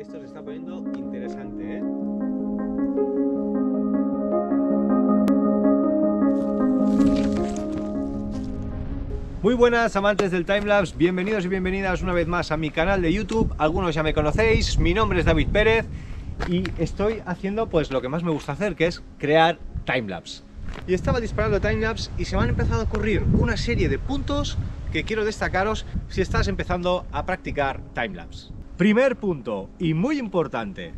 esto se está poniendo interesante, ¿eh? Muy buenas amantes del timelapse, bienvenidos y bienvenidas una vez más a mi canal de YouTube. Algunos ya me conocéis, mi nombre es David Pérez y estoy haciendo pues lo que más me gusta hacer, que es crear timelapse. Y estaba disparando timelapse y se me han empezado a ocurrir una serie de puntos que quiero destacaros si estás empezando a practicar timelapse. Primer punto, y muy importante,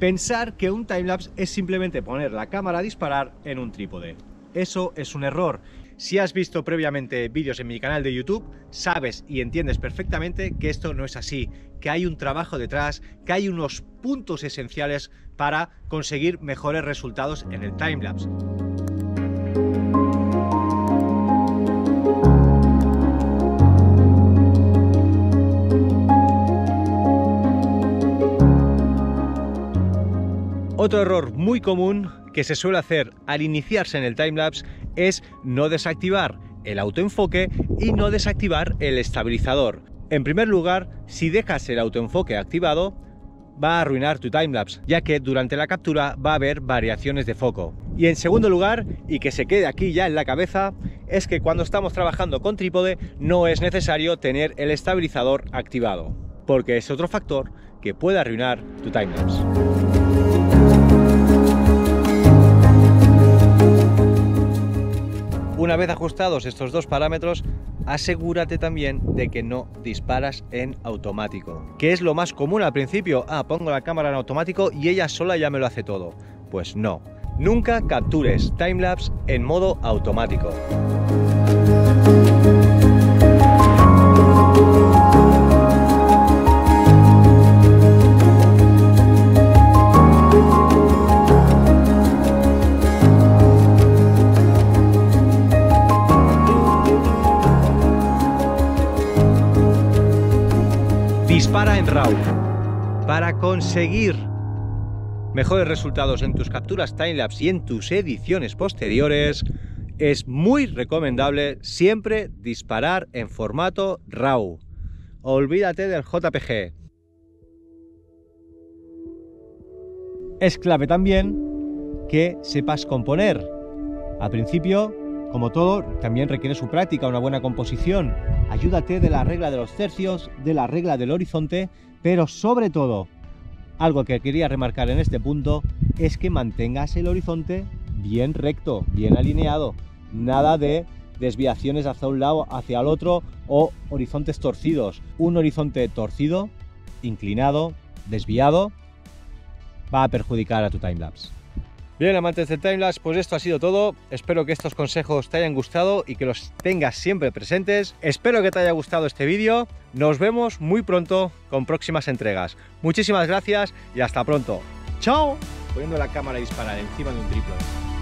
pensar que un timelapse es simplemente poner la cámara a disparar en un trípode. Eso es un error. Si has visto previamente vídeos en mi canal de YouTube, sabes y entiendes perfectamente que esto no es así, que hay un trabajo detrás, que hay unos puntos esenciales para conseguir mejores resultados en el timelapse. Otro error muy común que se suele hacer al iniciarse en el timelapse es no desactivar el autoenfoque y no desactivar el estabilizador. En primer lugar, si dejas el autoenfoque activado, va a arruinar tu timelapse, ya que durante la captura va a haber variaciones de foco. Y en segundo lugar, y que se quede aquí ya en la cabeza, es que cuando estamos trabajando con trípode no es necesario tener el estabilizador activado, porque es otro factor que puede arruinar tu timelapse. Una vez ajustados estos dos parámetros, asegúrate también de que no disparas en automático. ¿Qué es lo más común al principio? Ah, pongo la cámara en automático y ella sola ya me lo hace todo. Pues no. Nunca captures timelapse en modo automático. Dispara en RAW. Para conseguir mejores resultados en tus capturas timelapse y en tus ediciones posteriores, es muy recomendable siempre disparar en formato RAW. Olvídate del JPG. Es clave también que sepas componer. Al principio, como todo, también requiere su práctica, una buena composición. Ayúdate de la regla de los tercios, de la regla del horizonte, pero sobre todo, algo que quería remarcar en este punto es que mantengas el horizonte bien recto, bien alineado. Nada de desviaciones hacia un lado, hacia el otro o horizontes torcidos. Un horizonte torcido, inclinado, desviado, va a perjudicar a tu timelapse. Bien, amantes del timelapse, pues esto ha sido todo. Espero que estos consejos te hayan gustado y que los tengas siempre presentes. Espero que te haya gustado este vídeo. Nos vemos muy pronto con próximas entregas. Muchísimas gracias y hasta pronto. ¡Chao! Poniendo la cámara a disparar encima de un trípode.